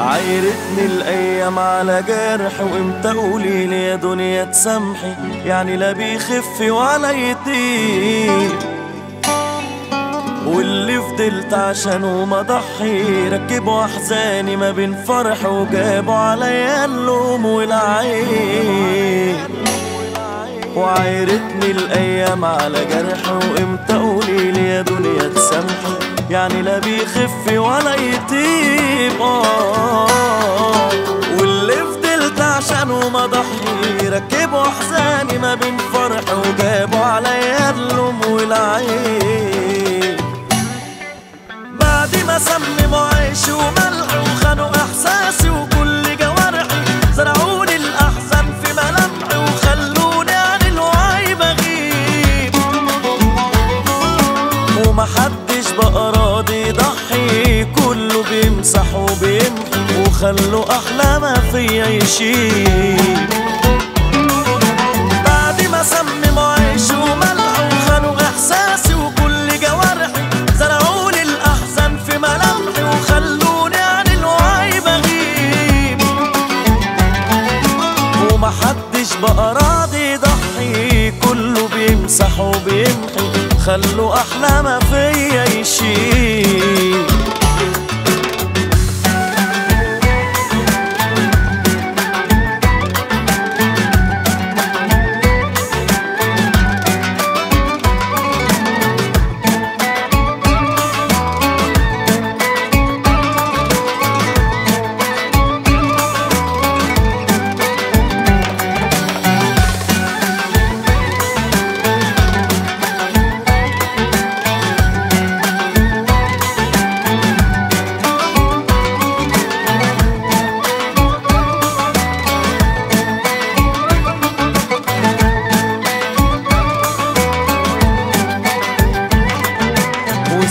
عايرتني الايام على جرح، وامتى قوليلي يا دنيا تسامحي؟ يعني لا بيخف ولا يطير، واللي فضلت عشانه ما ضحي ركبوا احزاني ما بين فرح وجابوا عليا اللوم والعين. وعايرتني الايام على جرح، وامتى قوليلي يا دنيا تسامحي؟ يعني لا بيخف ولا يطيب، واللي فضلت عشانه ما ضحي ركبوا احزاني ما بين فرح وجابوا عليا اللوم والعين. بعد ما سمموا عيشي وملحوا وخانوا احساسي وكل جوارحي، زرعوني الاحزان في ملامحي وخلوني عن الوعي بغيب، ومحدش بقى راضي يضحي، كله بيمسح وبيمحي وخلوا احلى ما فيا يشيب. بعد ما سمموا عيشي وملحوا وخانوا احساسي وكل جوارحي، زرعوني الاحزان في ملامحي وخلوني عن الوعي بغيب، ومحدش بقى راضي يضحي، كله بيمسح وبيمحي خلوا احلى ما فيا يشيب.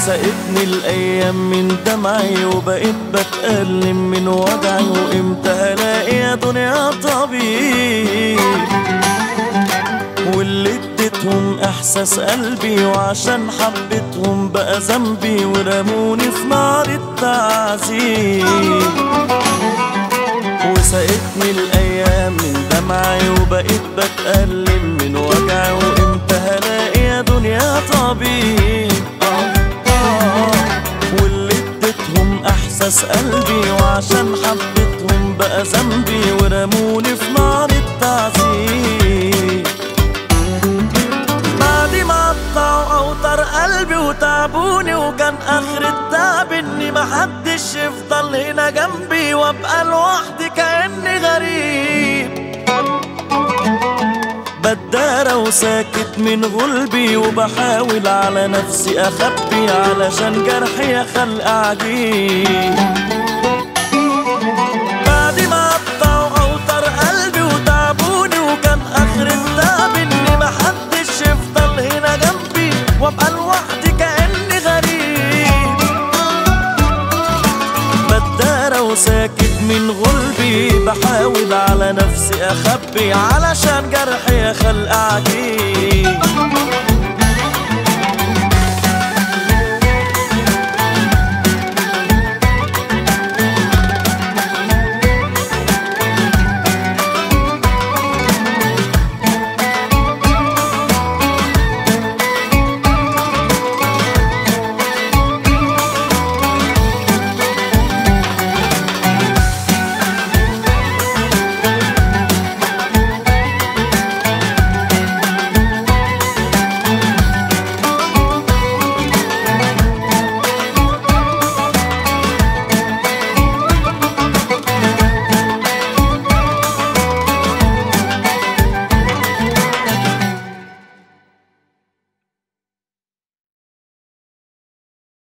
سقتني الايام من دمعي وبقيت بتألم من وجعي، وامتى هلاقي يا دنيا طبيب؟ واللي اديتهم احساس قلبي وعشان حبيتهم بقى ذنبي، ورموني في نار التعذيب. وسقتني الايام من دمعي وبقيت بتألم من وجعي، وامتى هلاقي يا دنيا طبيب؟ واللي اديتهم احساس قلبي وعشان حبيتهم بقى ذنبي، ورموني في نار التعذيب. بعد ما قطعوا اوتار قلبي وتعبوني، وكان اخر التعب اني محدش يفضل هنا جنبي وابقى لوحدي كأني غريب. بدارة وساكت من غلبي وبحاول على نفسي أخبي علشان جرحي يا خلق عجيب. بعد ما قطعوا أوتار قلبي وتعبوني، وكان آخر التعب إني محدش يفضل هنا جنبي وأبقى لوحدي كأني غريب. بدارة وساكت من غلبي بحاول على نفسي أخبي علشان جرحي خلق عجيب.